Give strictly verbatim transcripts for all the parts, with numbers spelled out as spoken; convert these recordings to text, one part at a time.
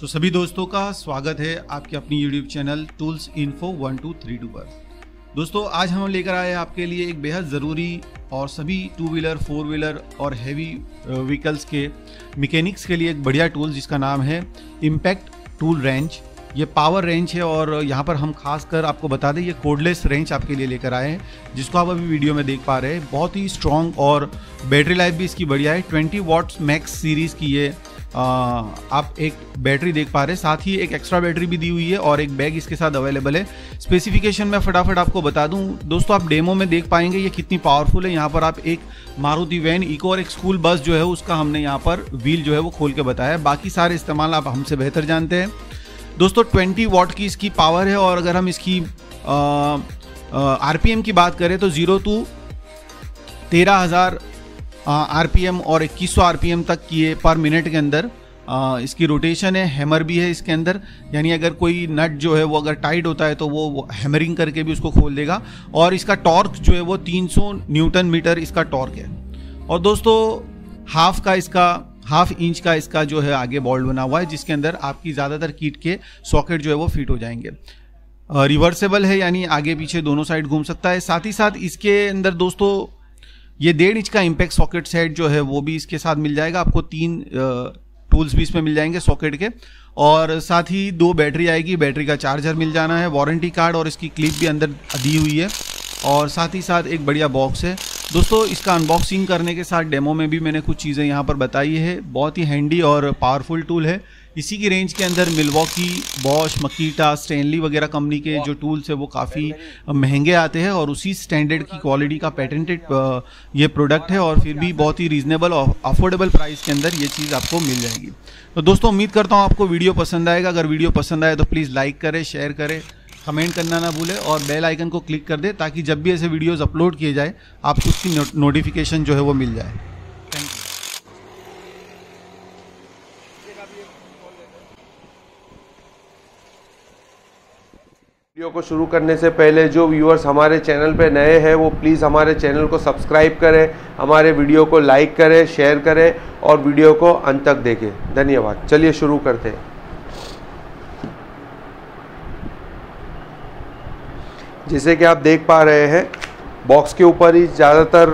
सो so, सभी दोस्तों का स्वागत है आपके अपनी YouTube channel tools info one two three two पर। दोस्तों आज हम लेकर आए हैं आपके लिए एक बेहद ज़रूरी और सभी टू व्हीलर, फोर व्हीलर और हैवी व्हीकल्स के मैकेनिक्स के लिए एक बढ़िया टूल जिसका नाम है इम्पैक्ट टूल रेंज। ये पावर रेंज है और यहाँ पर हम खासकर आपको बता दें ये कोडलेस रेंज आपके लिए लेकर आए हैं जिसको आप अभी वीडियो में देख पा रहे हैं। बहुत ही स्ट्रॉन्ग और बैटरी लाइफ भी इसकी बढ़िया है। ट्वेंटी वाट्स मैक्स सीरीज़ की ये आ, आप एक बैटरी देख पा रहे हैं, साथ ही एक एक्स्ट्रा बैटरी भी दी हुई है और एक बैग इसके साथ अवेलेबल है। स्पेसिफिकेशन मैं फटाफट आपको बता दूं दोस्तों, आप डेमो में देख पाएंगे ये कितनी पावरफुल है। यहाँ पर आप एक मारुति वैन, इको और एक स्कूल बस जो है उसका हमने यहाँ पर व्हील जो है वो खोल के बताया। बाकी सारे इस्तेमाल आप हमसे बेहतर जानते हैं। दोस्तों ट्वेंटी वाट की इसकी पावर है और अगर हम इसकी आरपीएम की बात करें तो ज़ीरो टू तेरह हज़ार आरपीएम और इक्कीस सौ आरपीएम तक की ये पर मिनट के अंदर आ, इसकी रोटेशन है। हैमर भी है इसके अंदर, यानी अगर कोई नट जो है वो अगर टाइट होता है तो वो हैमरिंग करके भी उसको खोल देगा। और इसका टॉर्क जो है वो तीन सौ न्यूटन मीटर इसका टॉर्क है। और दोस्तों हाफ का इसका हाफ इंच का इसका जो है आगे बॉल्ट बना हुआ है जिसके अंदर आपकी ज़्यादातर किट के सॉकेट जो है वो फिट हो जाएंगे। रिवर्सेबल है यानी आगे पीछे दोनों साइड घूम सकता है। साथ ही साथ इसके अंदर दोस्तों ये डेढ़ इंच का इम्पैक्ट सॉकेट सेट जो है वो भी इसके साथ मिल जाएगा। आपको तीन टूल्स भी इसमें मिल जाएंगे सॉकेट के, और साथ ही दो बैटरी आएगी, बैटरी का चार्जर मिल जाना है, वारंटी कार्ड और इसकी क्लिप भी अंदर दी हुई है और साथ ही साथ एक बढ़िया बॉक्स है। दोस्तों इसका अनबॉक्सिंग करने के साथ डेमो में भी मैंने कुछ चीज़ें यहाँ पर बताई है। बहुत ही हैंडी और पावरफुल टूल है। इसी की रेंज के अंदर मिलवॉकी, बॉश, मकीटा, स्टैनली वगैरह कंपनी के जो टूल्स है वो काफ़ी महंगे आते हैं और उसी स्टैंडर्ड की क्वालिटी का पेटेंटेड ये प्रोडक्ट है और फिर भी बहुत ही रीजनेबल और अफोर्डेबल प्राइस के अंदर ये चीज़ आपको मिल जाएगी। तो दोस्तों उम्मीद करता हूँ आपको वीडियो पसंद आएगा। अगर वीडियो पसंद आए तो प्लीज़ लाइक करें, शेयर करें, कमेंट करना ना भूले और बेल आइकन को क्लिक कर दे ताकि जब भी ऐसे वीडियोस अपलोड किए जाए आपको उसकी नो, नोटिफिकेशन जो है वो मिल जाए। Thank you. वीडियो को शुरू करने से पहले जो व्यूअर्स हमारे चैनल पे नए हैं वो प्लीज़ हमारे चैनल को सब्सक्राइब करें, हमारे वीडियो को लाइक करें, शेयर करें और वीडियो को अंत तक देखें। धन्यवाद। चलिए शुरू करते हैं। जैसे कि आप देख पा रहे हैं बॉक्स के ऊपर ही ज़्यादातर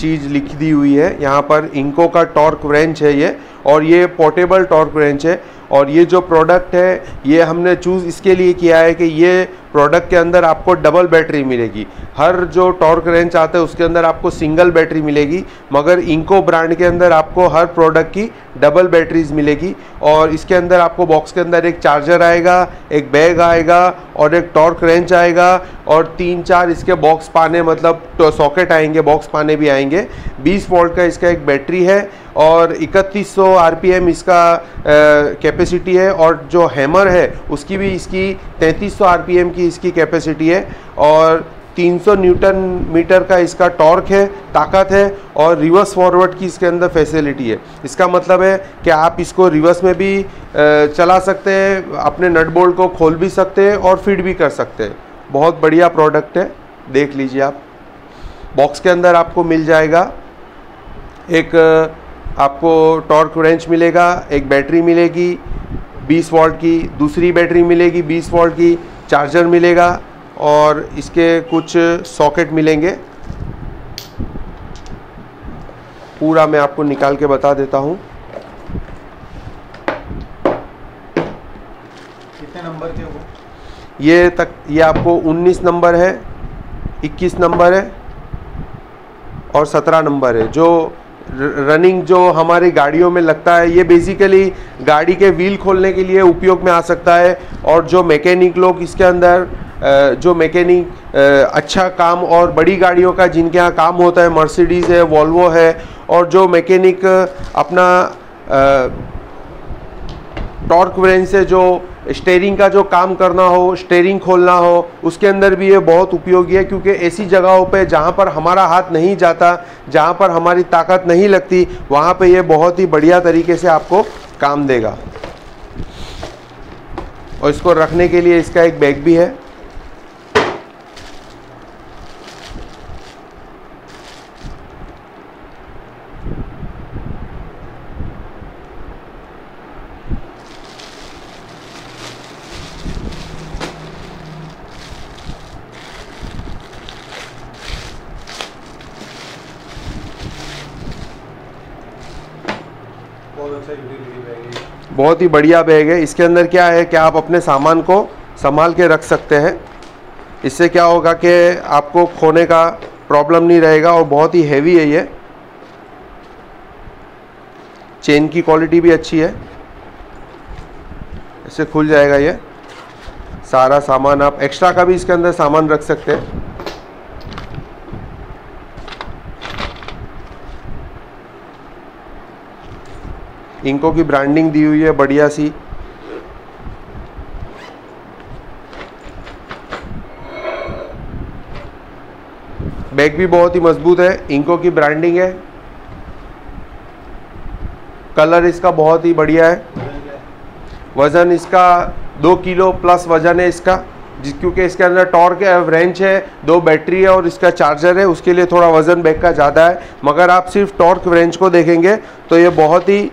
चीज़ लिखी दी हुई है। यहाँ पर इनको का टॉर्क रेंच है ये, और ये पोर्टेबल टॉर्क रेंच है। और ये जो प्रोडक्ट है ये हमने चूज़ इसके लिए किया है कि ये प्रोडक्ट के अंदर आपको डबल बैटरी मिलेगी। हर जो टॉर्क रेंच आता है उसके अंदर आपको सिंगल बैटरी मिलेगी, मगर इनको ब्रांड के अंदर आपको हर प्रोडक्ट की डबल बैटरीज मिलेगी। और इसके अंदर आपको बॉक्स के अंदर एक चार्जर आएगा, एक बैग आएगा और एक टॉर्क रेंच आएगा और तीन चार इसके बॉक्स पाने मतलब तो सॉकेट आएंगे, बॉक्स पाने भी आएंगे। बीस वोल्ट का इसका एक बैटरी है और इकतीस सौ आरपीएम इसका कैपेसिटी है। और जो हैमर है उसकी भी इसकी तैंतीस सौ आरपीएम की इसकी कैपेसिटी है और तीन सौ न्यूटन मीटर का इसका टॉर्क है, ताकत है। और रिवर्स फॉरवर्ड की इसके अंदर फैसिलिटी है। इसका मतलब है कि आप इसको रिवर्स में भी चला सकते हैं, अपने नट बोल्ट को खोल भी सकते हैं और फिट भी कर सकते हैं। बहुत बढ़िया प्रोडक्ट है, देख लीजिए आप। बॉक्स के अंदर आपको मिल जाएगा, एक आपको टॉर्क रेंच मिलेगा, एक बैटरी मिलेगी बीस वॉल्ट की, दूसरी बैटरी मिलेगी बीस वॉल्ट की, चार्जर मिलेगा और इसके कुछ सॉकेट मिलेंगे। पूरा मैं आपको निकाल के बता देता हूँ। कितने नंबर के वो? ये तक ये आपको उन्नीस नंबर है, इक्कीस नंबर है और सत्रह नंबर है। जो रनिंग जो हमारी गाड़ियों में लगता है ये बेसिकली गाड़ी के व्हील खोलने के लिए उपयोग में आ सकता है। और जो मैकेनिक लोग इसके अंदर जो मैकेनिक अच्छा काम और बड़ी गाड़ियों का जिनके यहाँ काम होता है, मर्सिडीज़ है, वॉल्वो है, और जो मैकेनिक अपना टॉर्क रेंज से जो स्टेयरिंग का जो काम करना हो, स्टेयरिंग खोलना हो, उसके अंदर भी ये बहुत उपयोगी है। क्योंकि ऐसी जगहों पे जहाँ पर हमारा हाथ नहीं जाता, जहाँ पर हमारी ताकत नहीं लगती, वहाँ पे ये बहुत ही बढ़िया तरीके से आपको काम देगा। और इसको रखने के लिए इसका एक बैग भी है। बहुत अच्छा यूटिलिटी बैग है, बहुत ही बढ़िया बैग है। इसके अंदर क्या है कि आप अपने सामान को संभाल के रख सकते हैं। इससे क्या होगा कि आपको खोने का प्रॉब्लम नहीं रहेगा और बहुत ही हैवी है ये। चेन की क्वालिटी भी अच्छी है, इससे खुल जाएगा ये सारा सामान। आप एक्स्ट्रा का भी इसके अंदर सामान रख सकते हैं। इनको की ब्रांडिंग दी हुई है बढ़िया सी। बैग भी बहुत ही मजबूत है, इनको की ब्रांडिंग है। कलर इसका बहुत ही बढ़िया है। वज़न इसका दो किलो प्लस वज़न है इसका, जिस क्योंकि इसके अंदर टॉर्क है, रेंच है, दो बैटरी है और इसका चार्जर है, उसके लिए थोड़ा वज़न बैग का ज़्यादा है। मगर आप सिर्फ टॉर्क रेंच को देखेंगे तो ये बहुत ही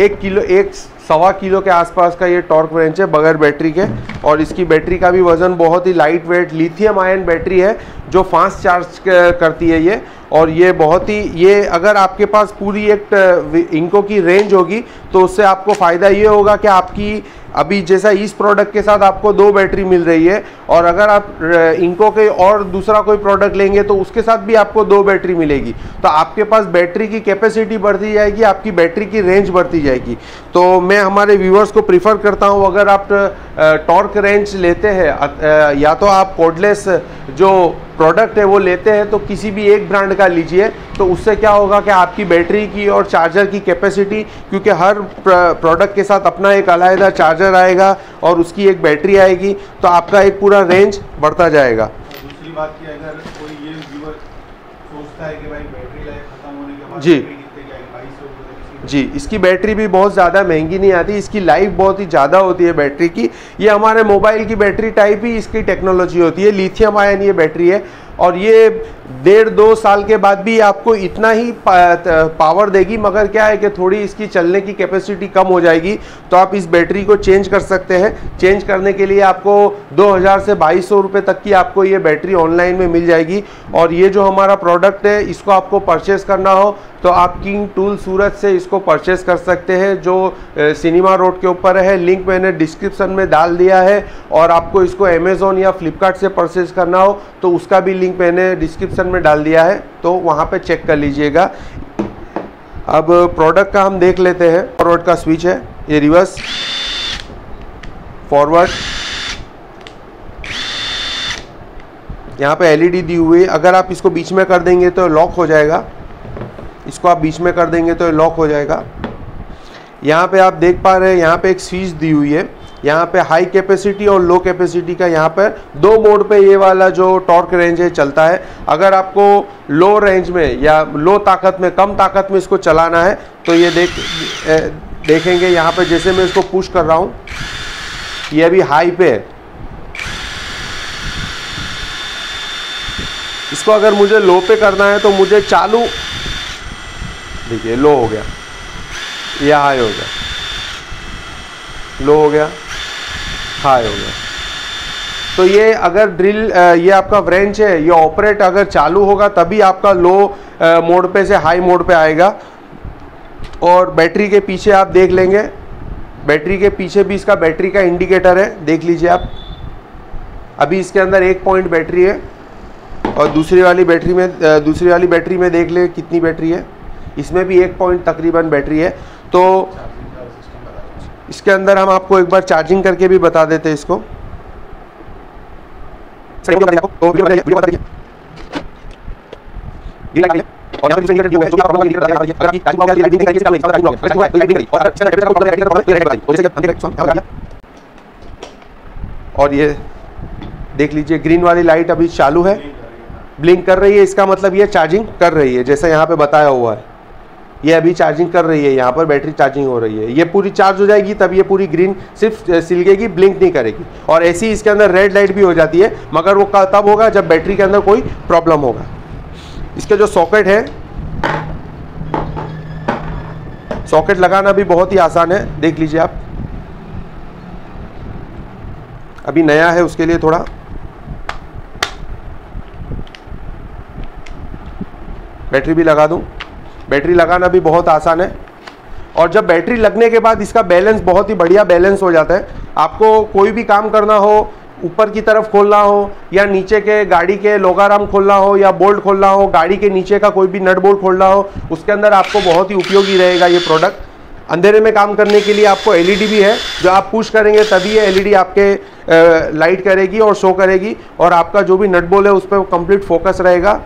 एक किलो एक सवा किलो के आसपास का ये टॉर्क रेंच है बगैर बैटरी के। और इसकी बैटरी का भी वज़न बहुत ही light weight lithium ion battery है जो फास्ट चार्ज करती है ये। और ये बहुत ही ये अगर आपके पास पूरी एक इनको की रेंज होगी तो उससे आपको फ़ायदा ये होगा कि आपकी अभी जैसा इस प्रोडक्ट के साथ आपको दो बैटरी मिल रही है, और अगर आप इनको के और दूसरा कोई प्रोडक्ट लेंगे तो उसके साथ भी आपको दो बैटरी मिलेगी। तो आपके पास बैटरी की कैपेसिटी बढ़ती जाएगी, आपकी बैटरी की रेंज बढ़ती जाएगी। तो मैं हमारे व्यूअर्स को प्रीफर करता हूं, अगर आप टॉर्क रेंज लेते हैं या तो आप कॉर्डलेस जो प्रोडक्ट है वो लेते हैं तो किसी भी एक ब्रांड का लीजिए। तो उससे क्या होगा कि आपकी बैटरी की और चार्जर की कैपेसिटी, क्योंकि हर प्रोडक्ट के साथ अपना एक अलग चार्जर आएगा और उसकी एक बैटरी आएगी, तो आपका एक पूरा रेंज बढ़ता जाएगा। दूसरी बात कि अगर कोई ये व्यूअर सोचता है कि भाई बैटरी लाइफ खत्म होने के बाद जी जी इसकी बैटरी भी बहुत ज़्यादा महंगी नहीं आती, इसकी लाइफ बहुत ही ज़्यादा होती है बैटरी की। ये हमारे मोबाइल की बैटरी टाइप ही इसकी टेक्नोलॉजी होती है, लिथियम आयन ये बैटरी है। और ये डेढ़ दो साल के बाद भी आपको इतना ही पावर देगी, मगर क्या है कि थोड़ी इसकी चलने की कैपेसिटी कम हो जाएगी। तो आप इस बैटरी को चेंज कर सकते हैं। चेंज करने के लिए आपको दो हज़ार से बाईस सौ रुपए तक की आपको ये बैटरी ऑनलाइन में मिल जाएगी। और ये जो हमारा प्रोडक्ट है इसको आपको परचेस करना हो तो आप किंग टूल सूरत से इसको परचेस कर सकते हैं, जो सिनेमा रोड के ऊपर है। लिंक मैंने डिस्क्रिप्शन में डाल दिया है। और आपको इसको अमेज़ोन या फ्लिपकार्ट से परचेस करना हो तो उसका भी लिंक मैंने डिस्क्रिप्शन में डाल दिया है, तो वहाँ पे चेक कर लीजिएगा। अब प्रोडक्ट का हम देख लेते हैं। फॉरवर्ड का स्विच है, ये रिवर्स, फॉरवर्ड, यहाँ पे एलईडी दी हुई है। अगर आप इसको बीच में कर देंगे तो लॉक हो जाएगा, इसको आप बीच में कर देंगे तो लॉक हो जाएगा। यहाँ पे आप देख पा रहे हैं, यहाँ पे एक स्विच दी हुई है, यहाँ पे हाई कैपेसिटी और लो कैपेसिटी का। यहाँ पर दो मोड पे ये वाला जो टॉर्क रेंज है चलता है। अगर आपको लो रेंज में या लो ताकत में, कम ताकत में इसको चलाना है तो ये देख देखेंगे यहाँ पे, जैसे मैं इसको पुश कर रहा हूँ ये अभी हाई पे है। इसको अगर मुझे लो पे करना है तो मुझे चालू, देखिए लो हो गया, यह हाई हो गया, लो हो गया, हाई हो गया। तो ये अगर ड्रिल, ये आपका व्रेंच है, ये ऑपरेट अगर चालू होगा तभी आपका लो मोड पे से हाई मोड पे आएगा। और बैटरी के पीछे आप देख लेंगे, बैटरी के पीछे भी इसका बैटरी का इंडिकेटर है, देख लीजिए आप। अभी इसके अंदर एक पॉइंट बैटरी है और दूसरी वाली बैटरी में दूसरी वाली बैटरी में देख लें कितनी बैटरी है। इसमें भी एक पॉइंट तकरीबन बैटरी है। तो इसके अंदर हम आपको एक बार चार्जिंग करके भी बता देते हैं इसको। और ये देख लीजिए ग्रीन वाली लाइट अभी चालू है, ब्लिंक कर रही है, इसका मतलब ये चार्जिंग कर रही है, जैसे यहाँ पे बताया हुआ है। ये अभी चार्जिंग कर रही है, यहाँ पर बैटरी चार्जिंग हो रही है। ये पूरी चार्ज हो जाएगी तब ये पूरी ग्रीन सिर्फ सिलगेगी, ब्लिंक नहीं करेगी। और ऐसी इसके अंदर रेड लाइट भी हो जाती है, मगर वो तब होगा जब बैटरी के अंदर कोई प्रॉब्लम होगा। इसके जो सॉकेट है, सॉकेट लगाना भी बहुत ही आसान है, देख लीजिए आप। अभी नया है उसके लिए थोड़ा बैटरी भी लगा दूं। बैटरी लगाना भी बहुत आसान है। और जब बैटरी लगने के बाद इसका बैलेंस बहुत ही बढ़िया बैलेंस हो जाता है। आपको कोई भी काम करना हो, ऊपर की तरफ खोलना हो या नीचे के गाड़ी के लोगाराम खोलना हो या बोल्ट खोलना हो, गाड़ी के नीचे का कोई भी नट बोल्ट खोलना हो, उसके अंदर आपको बहुत ही उपयोगी रहेगा ये प्रोडक्ट। अंधेरे में काम करने के लिए आपको एलईडी भी है, जो आप पुश करेंगे तभी ये एलईडी आपके लाइट करेगी और शो करेगी और आपका जो भी नट बोल्ट है उस पर कंप्लीट फोकस रहेगा।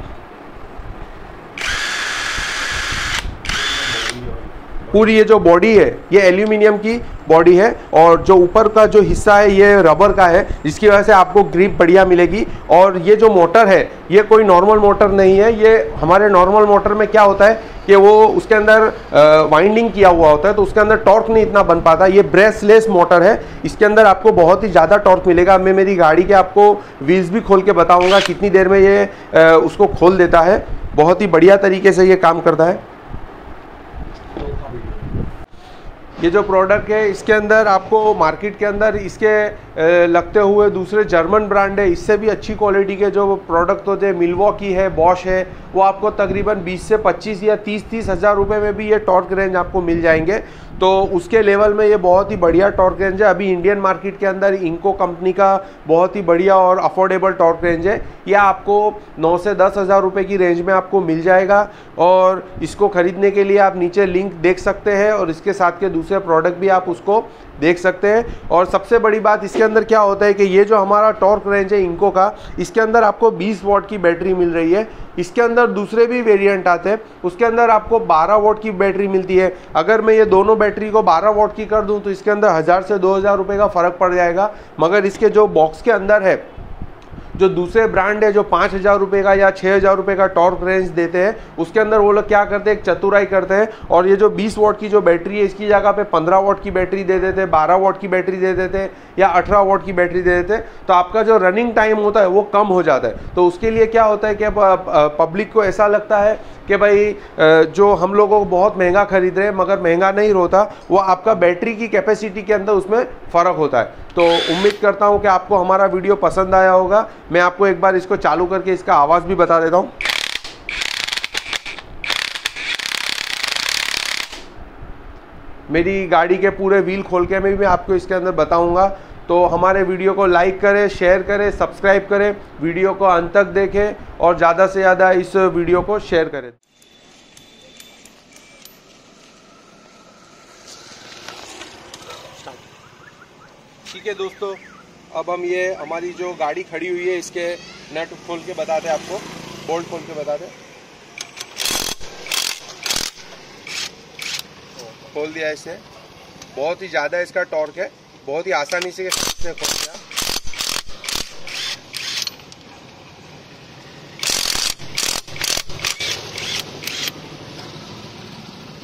पूरी ये जो बॉडी है ये एल्यूमिनियम की बॉडी है और जो ऊपर का जो हिस्सा है ये रबर का है, जिसकी वजह से आपको ग्रिप बढ़िया मिलेगी। और ये जो मोटर है ये कोई नॉर्मल मोटर नहीं है। ये हमारे नॉर्मल मोटर में क्या होता है कि वो उसके अंदर वाइंडिंग किया हुआ होता है तो उसके अंदर टॉर्क नहीं इतना बन पाता। ये ब्रेसलेस मोटर है, इसके अंदर आपको बहुत ही ज़्यादा टॉर्क मिलेगा। मैं मेरी गाड़ी के आपको व्हील्स भी खोल के बताऊँगा कितनी देर में ये आ, उसको खोल देता है। बहुत ही बढ़िया तरीके से ये काम करता है। ये जो प्रोडक्ट है इसके अंदर आपको मार्केट के अंदर इसके लगते हुए दूसरे जर्मन ब्रांड है, इससे भी अच्छी क्वालिटी के जो प्रोडक्ट होते हैं, मिलवॉकी है, बॉश है, वो आपको तकरीबन बीस से पच्चीस या तीस तीस हज़ार रुपये में भी ये टॉर्क रेंज आपको मिल जाएंगे। तो उसके लेवल में ये बहुत ही बढ़िया टॉर्क रेंज है। अभी इंडियन मार्केट के अंदर इनको कंपनी का बहुत ही बढ़िया और अफोर्डेबल टॉर्क रेंज है। यह आपको नौ से दस हज़ार रुपये की रेंज में आपको मिल जाएगा और इसको ख़रीदने के लिए आप नीचे लिंक देख सकते हैं और इसके साथ के दूसरे प्रोडक्ट भी आप उसको देख सकते हैं। और सबसे बड़ी बात इसके अंदर क्या होता है कि ये जो हमारा टॉर्क रेंज है इनको का, इसके अंदर आपको बीस वॉट की बैटरी मिल रही है। इसके अंदर दूसरे भी वेरिएंट आते हैं, उसके अंदर आपको बारह वॉट की बैटरी मिलती है। अगर मैं ये दोनों बैटरी को बारह वॉट की कर दूं तो इसके अंदर हज़ार से दो हज़ार रुपये का फ़र्क पड़ जाएगा। मगर इसके जो बॉक्स के अंदर है, जो दूसरे ब्रांड है जो पाँच हज़ार रुपये का या छः हज़ार रुपये का टॉर्क रेंज देते हैं, उसके अंदर वो लोग क्या करते हैं, एक चतुराई करते हैं और ये जो बीस वॉट की जो बैटरी है इसकी जगह पे पंद्रह वॉट की बैटरी दे देते हैं, बारह वॉट की बैटरी दे देते हैं या अठारह वॉट की बैटरी दे देते हैं। तो आपका जो रनिंग टाइम होता है वो कम हो जाता है। तो उसके लिए क्या होता है कि पब्लिक को ऐसा लगता है कि भाई जो हम लोगों को बहुत महंगा खरीद रहे हैं, मगर महंगा नहीं होता, वो आपका बैटरी की कैपेसिटी के अंदर उसमें फ़र्क होता है। तो उम्मीद करता हूँ कि आपको हमारा वीडियो पसंद आया होगा। मैं आपको एक बार इसको चालू करके इसका आवाज़ भी बता देता हूँ। मेरी गाड़ी के पूरे व्हील खोल के मैं भी आपको इसके अंदर बताऊँगा। तो हमारे वीडियो को लाइक करें, शेयर करें, सब्सक्राइब करें, वीडियो को अंत तक देखें और ज़्यादा से ज़्यादा इस वीडियो को शेयर करें। ठीक है दोस्तों, अब हम ये हमारी जो गाड़ी खड़ी हुई है इसके नट खोल के बताते हैं आपको, बोल्ट खोल के बताते हैं। खोल दिया इसे, बहुत ही ज़्यादा इसका टॉर्क है, बहुत ही आसानी से इसने खोल दिया।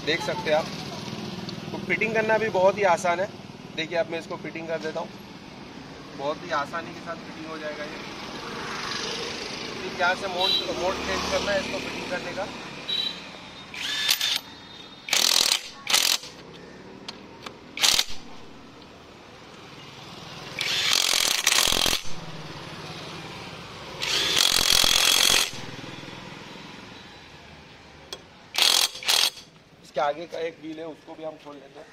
देख सकते हैं आप, तो फिटिंग करना भी बहुत ही आसान है। देखिए अब मैं इसको फिटिंग कर देता हूँ, बहुत ही आसानी के साथ फिटिंग हो जाएगा ये। ठीक यहाँ से मोड मोड चेंज करना है इसको फिटिंग करने का। इसके आगे का एक व्हील है उसको भी हम खोल लेते हैं।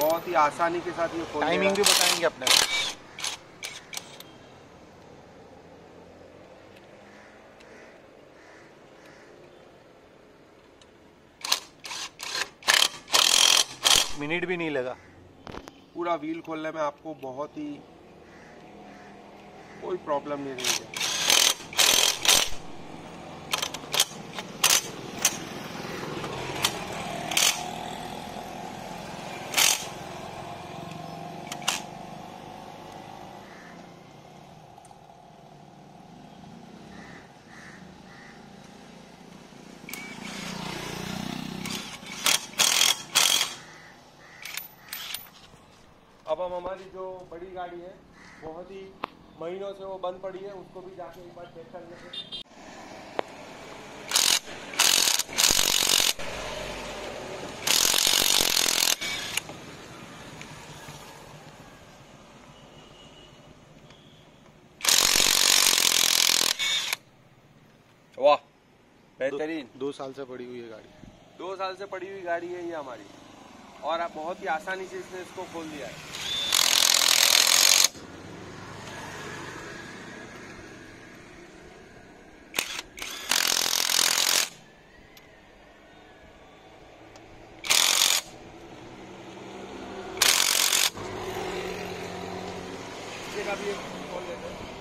बहुत ही आसानी के साथ ये खोल, टाइमिंग भी बताएंगे अपने को। मिनट भी नहीं लगा, पूरा व्हील खोलने में आपको बहुत ही कोई प्रॉब्लम नहीं रहेगी। अब हम हमारी जो बड़ी गाड़ी है बहुत ही महीनों से वो बंद पड़ी है, उसको भी जाके एक बार चेक कर लेते हैं। बेहतरीन। दो, दो साल से पड़ी हुई है गाड़ी, दो साल से पड़ी हुई गाड़ी है ये हमारी, और आप बहुत ही आसानी से इसने इसको खोल दिया है। ये